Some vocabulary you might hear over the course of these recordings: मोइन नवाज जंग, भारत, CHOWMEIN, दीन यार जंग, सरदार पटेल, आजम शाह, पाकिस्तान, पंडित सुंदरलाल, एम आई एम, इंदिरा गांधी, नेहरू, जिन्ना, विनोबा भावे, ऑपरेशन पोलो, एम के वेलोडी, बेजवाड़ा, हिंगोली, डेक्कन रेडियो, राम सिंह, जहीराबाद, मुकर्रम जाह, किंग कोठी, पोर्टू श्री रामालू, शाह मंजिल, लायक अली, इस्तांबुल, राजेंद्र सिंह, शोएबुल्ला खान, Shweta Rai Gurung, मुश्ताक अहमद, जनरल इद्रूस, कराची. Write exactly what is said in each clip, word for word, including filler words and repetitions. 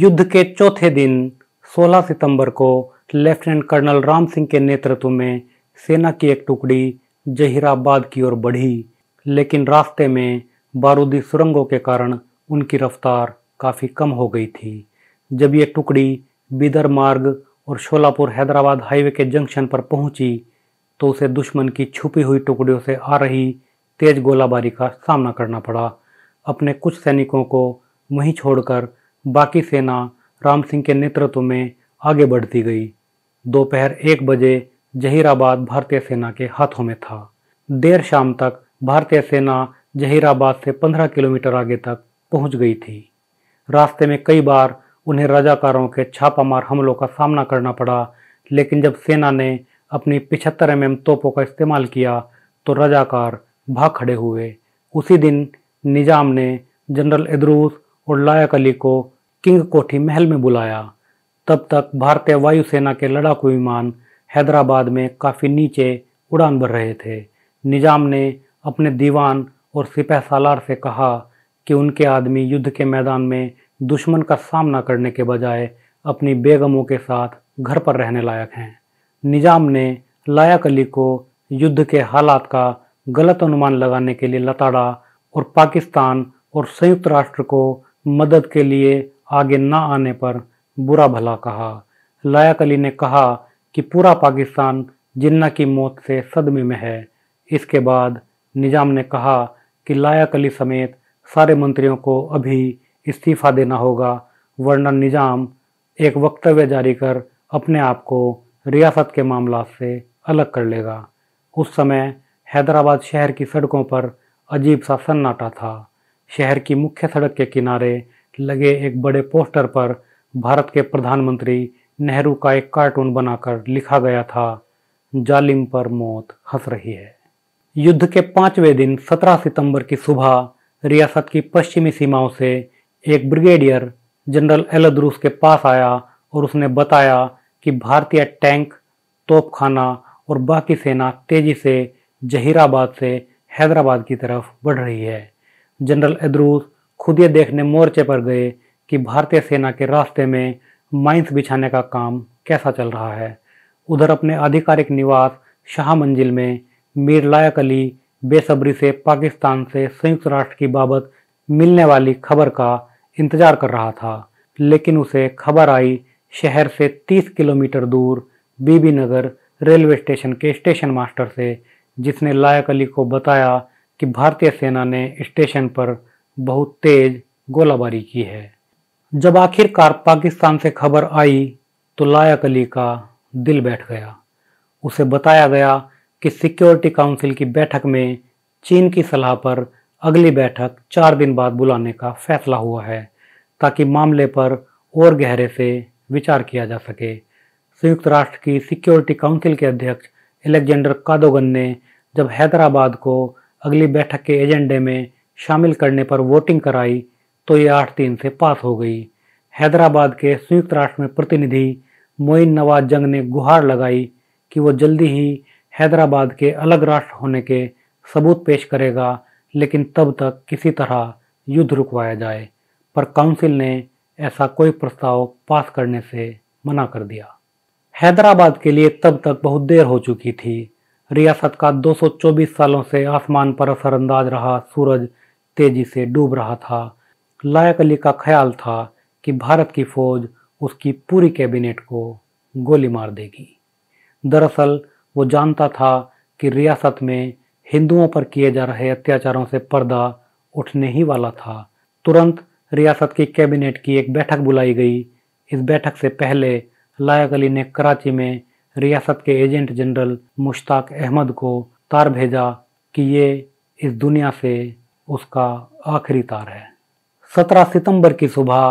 युद्ध के चौथे दिन सोलह सितंबर को लेफ्टिनेंट कर्नल राम सिंह के नेतृत्व में सेना की एक टुकड़ी जहीराबाद की ओर बढ़ी, लेकिन रास्ते में बारूदी सुरंगों के कारण उनकी रफ्तार काफ़ी कम हो गई थी। जब ये टुकड़ी बिदर मार्ग और शोलापुर हैदराबाद हाईवे के जंक्शन पर पहुंची तो उसे दुश्मन की छुपी हुई टुकड़ियों से आ रही तेज गोलाबारी का सामना करना पड़ा। अपने कुछ सैनिकों को वहीं छोड़कर बाकी सेना राम सिंह के नेतृत्व में आगे बढ़ती गई। दोपहर एक बजे जहीराबाद भारतीय सेना के हाथों में था। देर शाम तक भारतीय सेना जहीराबाद से पंद्रह किलोमीटर आगे तक पहुंच गई थी। रास्ते में कई बार उन्हें रजाकारों के छापामार हमलों का सामना करना पड़ा, लेकिन जब सेना ने अपनी पिछहत्तर एम एम तोपों का इस्तेमाल किया तो रजाकार भाग खड़े हुए। उसी दिन निजाम ने जनरल इद्रूस और लायक अली को किंग कोठी महल में बुलाया। तब तक भारतीय वायुसेना के लड़ाकू विमान हैदराबाद में काफ़ी नीचे उड़ान भर रहे थे। निजाम ने अपने दीवान और सिपह सालार से कहा कि उनके आदमी युद्ध के मैदान में दुश्मन का सामना करने के बजाय अपनी बेगमों के साथ घर पर रहने लायक हैं। निजाम ने लायक अली को युद्ध के हालात का गलत अनुमान लगाने के लिए लताड़ा और पाकिस्तान और संयुक्त राष्ट्र को मदद के लिए आगे न आने पर बुरा भला कहा। लायक अली ने कहा कि पूरा पाकिस्तान जिन्ना की मौत से सदमे में है। इसके बाद निजाम ने कहा कि लायक अली समेत सारे मंत्रियों को अभी इस्तीफा देना होगा, वरना निजाम एक वक्तव्य जारी कर अपने आप को रियासत के मामला से अलग कर लेगा। उस समय हैदराबाद शहर की सड़कों पर अजीब सा सन्नाटा था। शहर की मुख्य सड़क के किनारे लगे एक बड़े पोस्टर पर भारत के प्रधानमंत्री नेहरू का एक कार्टून बनाकर लिखा गया था, जालिम पर मौत हंस रही है। युद्ध के पाँचवें दिन सत्रह सितंबर की सुबह रियासत की पश्चिमी सीमाओं से एक ब्रिगेडियर जनरल इद्रूस के पास आया और उसने बताया कि भारतीय टैंक, तोपखाना और बाकी सेना तेजी से जहीराबाद से हैदराबाद की तरफ बढ़ रही है। जनरल इद्रूस खुद ये देखने मोर्चे पर गए कि भारतीय सेना के रास्ते में माइंस बिछाने का काम कैसा चल रहा है। उधर अपने आधिकारिक निवास शाह मंजिल में मीर लायक अली बेसब्री से पाकिस्तान से संयुक्त राष्ट्र की बाबत मिलने वाली खबर का इंतजार कर रहा था, लेकिन उसे खबर आई शहर से तीस किलोमीटर दूर बीबी नगर रेलवे स्टेशन के स्टेशन मास्टर से, जिसने लायक अली को बताया कि भारतीय सेना ने स्टेशन पर बहुत तेज गोलाबारी की है। जब आखिरकार पाकिस्तान से खबर आई तो लायक अली का दिल बैठ गया। उसे बताया गया कि सिक्योरिटी काउंसिल की बैठक में चीन की सलाह पर अगली बैठक चार दिन बाद बुलाने का फैसला हुआ है, ताकि मामले पर और गहरे से विचार किया जा सके। संयुक्त राष्ट्र की सिक्योरिटी काउंसिल के अध्यक्ष अलेक्जेंडर कादोगन ने जब हैदराबाद को अगली बैठक के एजेंडे में शामिल करने पर वोटिंग कराई तो ये आठ तीन से पास हो गई। हैदराबाद के संयुक्त राष्ट्र में प्रतिनिधि मोइन नवाज जंग ने गुहार लगाई कि वो जल्दी ही हैदराबाद के अलग राष्ट्र होने के सबूत पेश करेगा, लेकिन तब तक किसी तरह युद्ध रुकवाया जाए, पर काउंसिल ने ऐसा कोई प्रस्ताव पास करने से मना कर दिया। हैदराबाद के लिए तब तक बहुत देर हो चुकी थी। रियासत का दो सौ चौबीस सालों से आसमान पर असरअंदाज रहा सूरज तेजी से डूब रहा था। लायक अली का ख्याल था कि भारत की फौज उसकी पूरी कैबिनेट को गोली मार देगी। दरअसल वो जानता था कि रियासत में हिंदुओं पर किए जा रहे अत्याचारों से पर्दा उठने ही वाला था। तुरंत रियासत की कैबिनेट की एक बैठक बुलाई गई। इस बैठक से पहले लायक अली ने कराची में रियासत के एजेंट जनरल मुश्ताक अहमद को तार भेजा कि ये इस दुनिया से उसका आखिरी तार है। सत्रह सितंबर की सुबह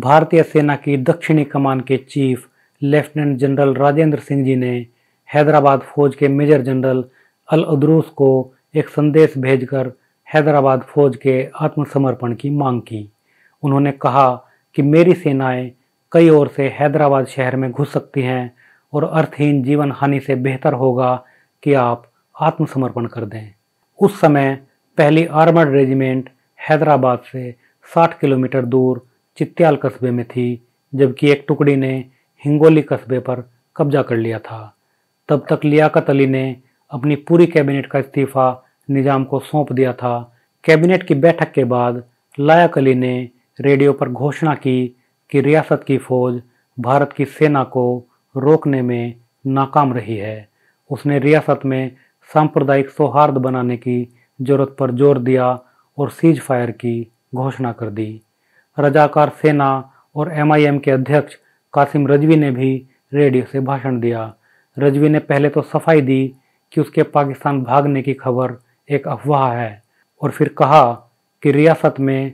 भारतीय सेना की दक्षिणी कमान के chief lieutenant general राजेंद्र सिंह ji ने हैदराबाद फौज के मेजर जनरल इद्रूस को एक संदेश भेजकर हैदराबाद फौज के आत्मसमर्पण की मांग की। उन्होंने कहा कि मेरी सेनाएं कई ओर से हैदराबाद शहर में घुस सकती हैं और अर्थहीन जीवन हानि से बेहतर होगा कि आप आत्मसमर्पण कर दें। उस समय पहली आर्मर्ड रेजिमेंट हैदराबाद से साठ किलोमीटर दूर चित्त्याल कस्बे में थी, जबकि एक टुकड़ी ने हिंगोली कस्बे पर कब्जा कर लिया था। तब तक लियाकत अली ने अपनी पूरी कैबिनेट का इस्तीफा निजाम को सौंप दिया था। कैबिनेट की बैठक के बाद लायक अली ने रेडियो पर घोषणा की कि रियासत की फ़ौज भारत की सेना को रोकने में नाकाम रही है। उसने रियासत में सांप्रदायिक सौहार्द बनाने की ज़रूरत पर जोर दिया और सीज फायर की घोषणा कर दी। रजाकार सेना और एम आई एम के अध्यक्ष कासिम रजवी ने भी रेडियो से भाषण दिया। रजवी ने पहले तो सफाई दी कि उसके पाकिस्तान भागने की खबर एक अफवाह है और फिर कहा कि रियासत में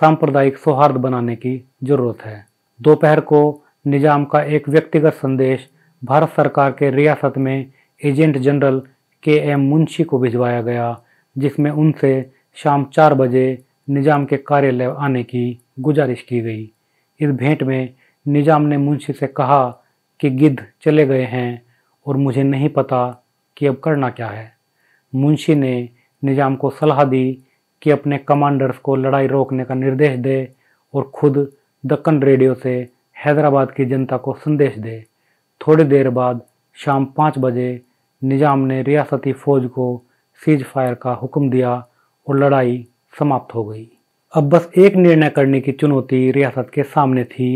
सांप्रदायिक सौहार्द बनाने की ज़रूरत है। दोपहर को निजाम का एक व्यक्तिगत संदेश भारत सरकार के रियासत में agent general K M Munshi को भिजवाया गया, जिसमें उनसे शाम चार बजे निजाम के कार्यालय आने की गुजारिश की गई। इस भेंट में निजाम ने मुंशी से कहा कि गिद्ध चले गए हैं और मुझे नहीं पता कि अब करना क्या है। मुंशी ने निजाम को सलाह दी कि अपने कमांडर्स को लड़ाई रोकने का निर्देश दे और खुद दक्कन रेडियो से हैदराबाद की जनता को संदेश दे। थोड़ी देर बाद शाम पाँच बजे निजाम ने रियासती फ़ौज को सीज फायर का हुक्म दिया और लड़ाई समाप्त हो गई। अब बस एक निर्णय करने की चुनौती रियासत के सामने थी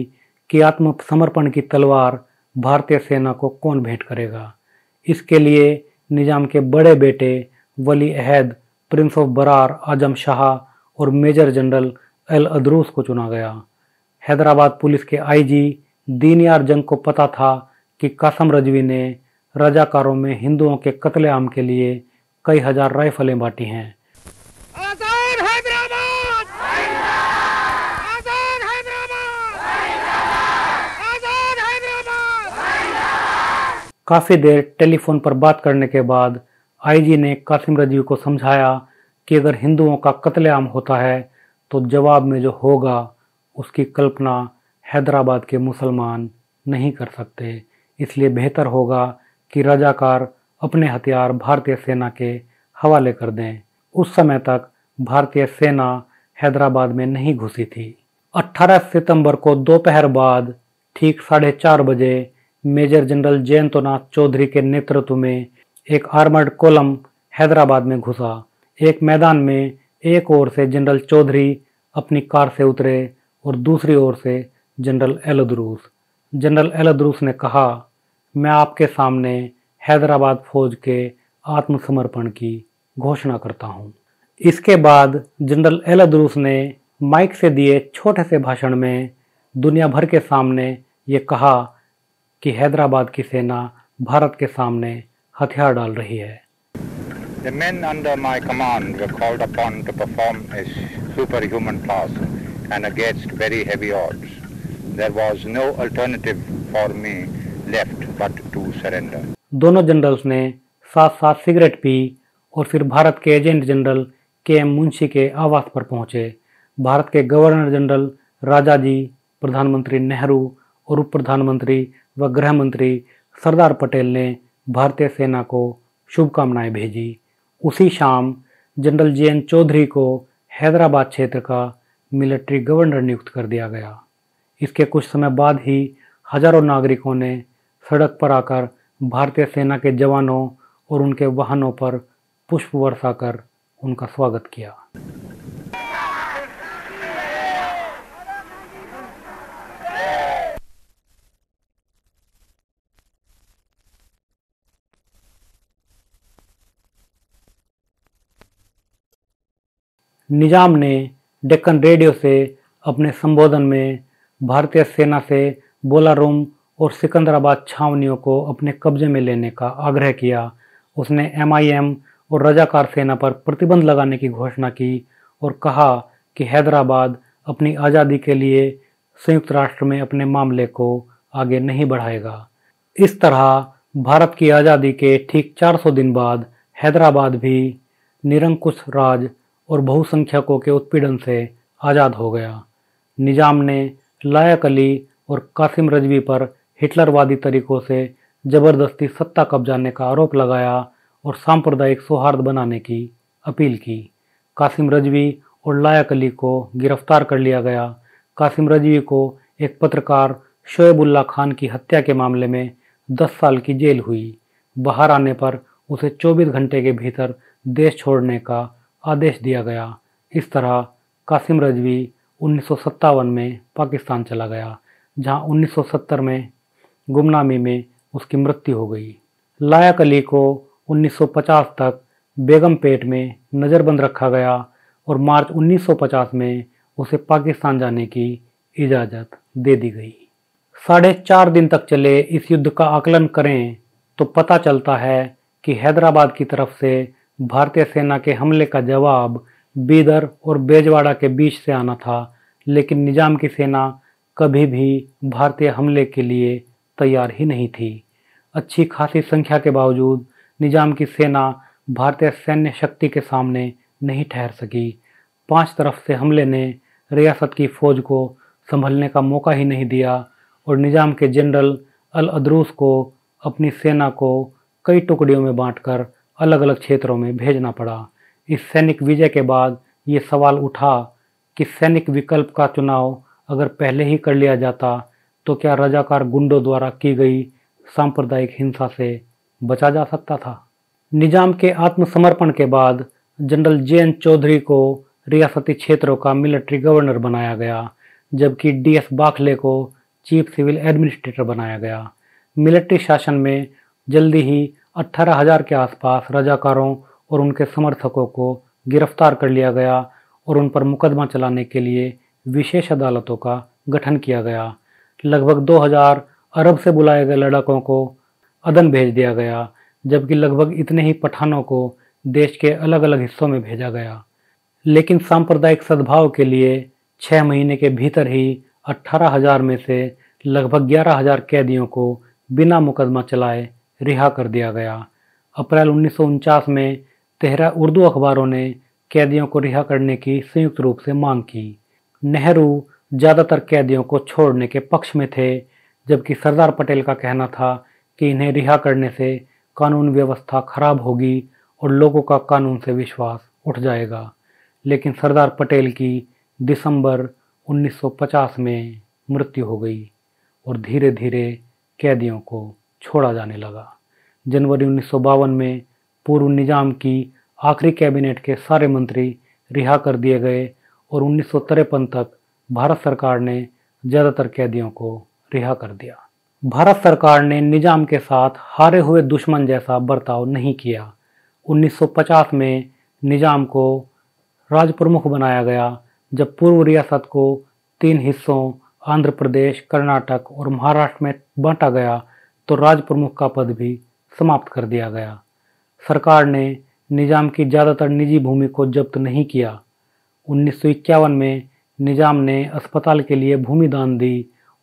कि आत्मसमर्पण की तलवार भारतीय सेना को कौन भेंट करेगा। इसके लिए निजाम के बड़े बेटे वली अहद प्रिंस ऑफ बरार आजम शाह और मेजर जनरल इद्रूस को चुना गया। हैदराबाद पुलिस के आई जी दीन यार जंग को पता था कि कासिम रजवी ने रजाकारों में हिंदुओं के कत्लेआम के लिए कई हजार राइफलें बांटी हैं। आज़ाद हैदराबाद! आज़ाद हैदराबाद! आज़ाद हैदराबाद! काफ़ी देर टेलीफोन पर बात करने के बाद आई जी ने कासिम रजवी को समझाया कि अगर हिंदुओं का कत्लेआम होता है तो जवाब में जो होगा उसकी कल्पना हैदराबाद के मुसलमान नहीं कर सकते, इसलिए बेहतर होगा कि रजाकार अपने हथियार भारतीय सेना के हवाले कर दें। उस समय तक भारतीय सेना हैदराबाद में नहीं घुसी थी। अठारह सितंबर को दोपहर बाद ठीक साढ़े चार बजे मेजर जनरल जयंतनाथ चौधरी के नेतृत्व में एक आर्मर्ड कॉलम हैदराबाद में घुसा। एक मैदान में एक ओर से जनरल चौधरी अपनी कार से उतरे और दूसरी ओर से जनरल इद्रूस। जनरल इद्रूस ने कहा, मैं आपके सामने हैदराबाद फौज के आत्मसमर्पण की घोषणा करता हूँ। इसके बाद जनरल इद्रूस ने माइक से दिए छोटे से भाषण में दुनिया भर के सामने ये कहा कि हैदराबाद की सेना भारत के सामने हथियार डाल रही है। The men under my command were called upon to perform a superhuman task and against very heavy odds. There was no alternative for me left but to surrender. दोनों जनरल्स ने साथ साथ सिगरेट पी और फिर भारत के agent general K M Munshi के आवास पर पहुंचे। भारत के गवर्नर जनरल राजाजी, प्रधानमंत्री नेहरू और उप प्रधानमंत्री व गृह मंत्री सरदार पटेल ने भारतीय सेना को शुभकामनाएं भेजी। उसी शाम जनरल जेएन चौधरी को हैदराबाद क्षेत्र का मिलिट्री गवर्नर नियुक्त कर दिया गया। इसके कुछ समय बाद ही हजारों नागरिकों ने सड़क पर आकर भारतीय सेना के जवानों और उनके वाहनों पर पुष्प वर्षा कर उनका स्वागत किया। निजाम ने डेक्कन रेडियो से अपने संबोधन में भारतीय सेना से बोलारूम और सिकंदराबाद छावनियों को अपने कब्जे में लेने का आग्रह किया। उसने एम आई एम और रजाकार सेना पर प्रतिबंध लगाने की घोषणा की और कहा कि हैदराबाद अपनी आज़ादी के लिए संयुक्त राष्ट्र में अपने मामले को आगे नहीं बढ़ाएगा। इस तरह भारत की आज़ादी के ठीक चार सौ दिन बाद हैदराबाद भी निरंकुश राज और बहुसंख्यकों के उत्पीड़न से आज़ाद हो गया। निजाम ने लायक अली और कासिम रजवी पर हिटलरवादी तरीक़ों से ज़बरदस्ती सत्ता कब्जाने का आरोप लगाया और सांप्रदायिक सौहार्द बनाने की अपील की। कासिम रजवी और लायक अली को गिरफ्तार कर लिया गया। कासिम रजवी को एक पत्रकार शोएबुल्ला खान की हत्या के मामले में दस साल की जेल हुई। बाहर आने पर उसे चौबीस घंटे के भीतर देश छोड़ने का आदेश दिया गया। इस तरह कासिम रजवी उन्नीस सौ सत्तावन में पाकिस्तान चला गया, जहां उन्नीस सौ सत्तर में गुमनामी में उसकी मृत्यु हो गई। लायक अली को उन्नीस सौ पचास तक बेगमपेट में नज़रबंद रखा गया और मार्च उन्नीस सौ पचास में उसे पाकिस्तान जाने की इजाज़त दे दी गई। साढ़े चार दिन तक चले इस युद्ध का आकलन करें तो पता चलता है कि हैदराबाद की तरफ से भारतीय सेना के हमले का जवाब बिदर और बेजवाड़ा के बीच से आना था, लेकिन निजाम की सेना कभी भी भारतीय हमले के लिए तैयार ही नहीं थी। अच्छी खासी संख्या के बावजूद निजाम की सेना भारतीय सैन्य शक्ति के सामने नहीं ठहर सकी। पांच तरफ से हमले ने रियासत की फ़ौज को संभलने का मौका ही नहीं दिया और निजाम के जनरल इद्रूस को अपनी सेना को कई टुकड़ियों में बांटकर अलग अलग क्षेत्रों में भेजना पड़ा। इस सैनिक विजय के बाद ये सवाल उठा कि सैनिक विकल्प का चुनाव अगर पहले ही कर लिया जाता तो क्या रजाकार गुंडों द्वारा की गई सांप्रदायिक हिंसा से बचा जा सकता था। निजाम के आत्मसमर्पण के बाद जनरल जेएन चौधरी को रियासती क्षेत्रों का मिलिट्री गवर्नर बनाया गया, जबकि डीएस बाखले को चीफ सिविल एडमिनिस्ट्रेटर बनाया गया। मिलिट्री शासन में जल्दी ही अट्ठारह हजार के आसपास रजाकारों और उनके समर्थकों को गिरफ्तार कर लिया गया और उन पर मुकदमा चलाने के लिए विशेष अदालतों का गठन किया गया। लगभग दो हज़ार अरब से बुलाए गए लड़ाकों को अदन भेज दिया गया, जबकि लगभग इतने ही पठानों को देश के अलग अलग हिस्सों में भेजा गया। लेकिन सांप्रदायिक सद्भाव के लिए छः महीने के भीतर ही अट्ठारह हज़ार में से लगभग ग्यारह हज़ार कैदियों को बिना मुकदमा चलाए रिहा कर दिया गया। अप्रैल उन्नीस सौ उनचास में तेहरा उर्दू अखबारों ने कैदियों को रिहा करने की संयुक्त रूप से मांग की। नेहरू ज़्यादातर कैदियों को छोड़ने के पक्ष में थे, जबकि सरदार पटेल का कहना था कि इन्हें रिहा करने से कानून व्यवस्था खराब होगी और लोगों का कानून से विश्वास उठ जाएगा। लेकिन सरदार पटेल की दिसंबर उन्नीस सौ पचास में मृत्यु हो गई और धीरे धीरे कैदियों को छोड़ा जाने लगा। जनवरी उन्नीस सौ बावन में पूर्व निजाम की आखिरी कैबिनेट के सारे मंत्री रिहा कर दिए गए और उन्नीस सौ तिरपन तक भारत सरकार ने ज़्यादातर कैदियों को रिहा कर दिया। भारत सरकार ने निजाम के साथ हारे हुए दुश्मन जैसा बर्ताव नहीं किया। उन्नीस सौ पचास में निजाम को राज प्रमुख बनाया गया, जब पूर्व रियासत को तीन हिस्सों आंध्र प्रदेश, कर्नाटक और महाराष्ट्र में बांटा गया तो राज प्रमुख का पद भी समाप्त कर दिया गया। सरकार ने निजाम की ज़्यादातर निजी भूमि को जब्त नहीं किया। उन्नीस सौ इक्यावन में निजाम ने अस्पताल के लिए भूमि दान दी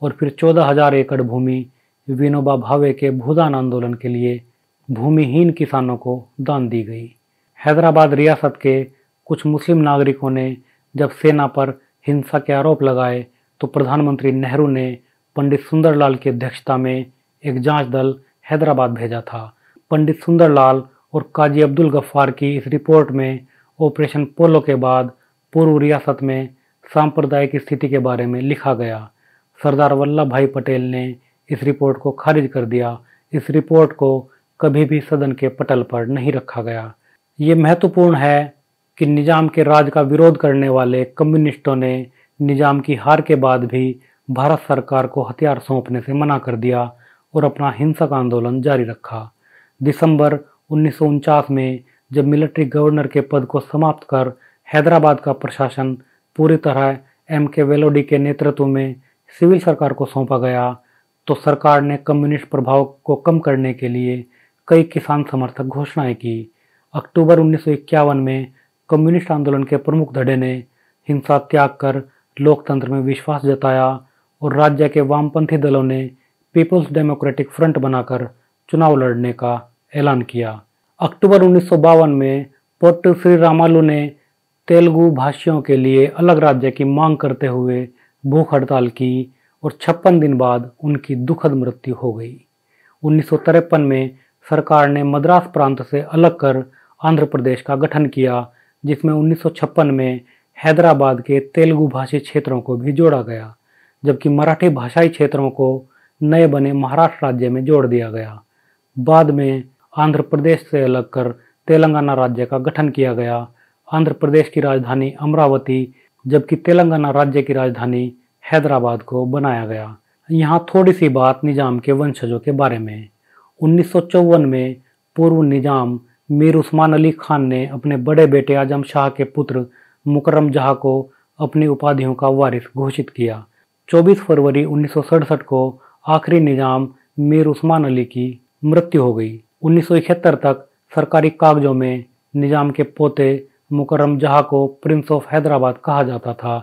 और फिर चौदह हजार एकड़ भूमि विनोबा भावे के भूदान आंदोलन के लिए भूमिहीन किसानों को दान दी गई। हैदराबाद रियासत के कुछ मुस्लिम नागरिकों ने जब सेना पर हिंसा के आरोप लगाए तो प्रधानमंत्री नेहरू ने पंडित सुंदरलाल की अध्यक्षता में एक जांच दल हैदराबाद भेजा था। पंडित सुंदरलाल और काजी अब्दुल गफ्फार की इस रिपोर्ट में ऑपरेशन पोलो के बाद पूर्व रियासत में सांप्रदायिक स्थिति के बारे में लिखा गया। सरदार वल्लभ भाई पटेल ने इस रिपोर्ट को खारिज कर दिया। इस रिपोर्ट को कभी भी सदन के पटल पर नहीं रखा गया। ये महत्वपूर्ण है कि निजाम के राज का विरोध करने वाले कम्युनिस्टों ने निजाम की हार के बाद भी भारत सरकार को हथियार सौंपने से मना कर दिया और अपना हिंसक आंदोलन जारी रखा। दिसंबर उन्नीस सौ उनचास में जब मिलिट्री गवर्नर के पद को समाप्त कर हैदराबाद का प्रशासन पूरी तरह एम के वेलोडी के नेतृत्व में सिविल सरकार को सौंपा गया तो सरकार ने कम्युनिस्ट प्रभाव को कम करने के लिए कई किसान समर्थक घोषणाएं की। अक्टूबर उन्नीस सौ इक्यावन में कम्युनिस्ट आंदोलन के प्रमुख धड़े ने हिंसा त्याग कर लोकतंत्र में विश्वास जताया और राज्य के वामपंथी दलों ने पीपुल्स डेमोक्रेटिक फ्रंट बनाकर चुनाव लड़ने का ऐलान किया। अक्टूबर उन्नीस सौ बावन में पोर्टू श्री रामालू ने तेलुगु भाषियों के लिए अलग राज्य की मांग करते हुए भूख हड़ताल की और छप्पन दिन बाद उनकी दुखद मृत्यु हो गई। उन्नीस सौ तिरपन में सरकार ने मद्रास प्रांत से अलग कर आंध्र प्रदेश का गठन किया, जिसमें उन्नीस सौ छप्पन में हैदराबाद के तेलुगु भाषी क्षेत्रों को भी जोड़ा गया। जबकि मराठी भाषाई क्षेत्रों को नए बने महाराष्ट्र राज्य में जोड़ दिया गया। बाद में आंध्र प्रदेश से अलग कर तेलंगाना राज्य का गठन किया गया। आंध्र प्रदेश की राजधानी अमरावती जबकि तेलंगाना राज्य की राजधानी हैदराबाद को बनाया गया। यहाँ थोड़ी सी बात निजाम के वंशजों के बारे में। उन्नीस सौ चौवन में पूर्व निजाम मीर उस्मान अली खान ने अपने बड़े बेटे आजम शाह के पुत्र मुकर्रम जाह को अपनी उपाधियों का वारिस घोषित किया। चौबीस फरवरी उन्नीस सौ सड़सठ को आखिरी निजाम मीर उस्मान अली की मृत्यु हो गई। उन्नीस सौ इकहत्तर तक सरकारी कागजों में निजाम के पोते मुकर्रम जाह को प्रिंस ऑफ हैदराबाद कहा जाता था।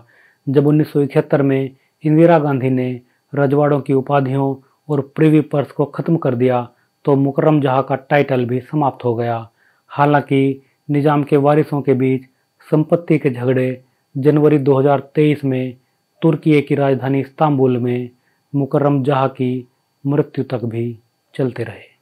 जब उन्नीस सौ इकहत्तर में इंदिरा गांधी ने रजवाड़ों की उपाधियों और प्रिवी पर्स को ख़त्म कर दिया तो मुकर्रम जाह का टाइटल भी समाप्त हो गया। हालांकि निजाम के वारिसों के बीच संपत्ति के झगड़े जनवरी दो हज़ार तेईस में तुर्की की राजधानी इस्तांबुल में मुकर्रम जाह की मृत्यु तक भी चलते रहे।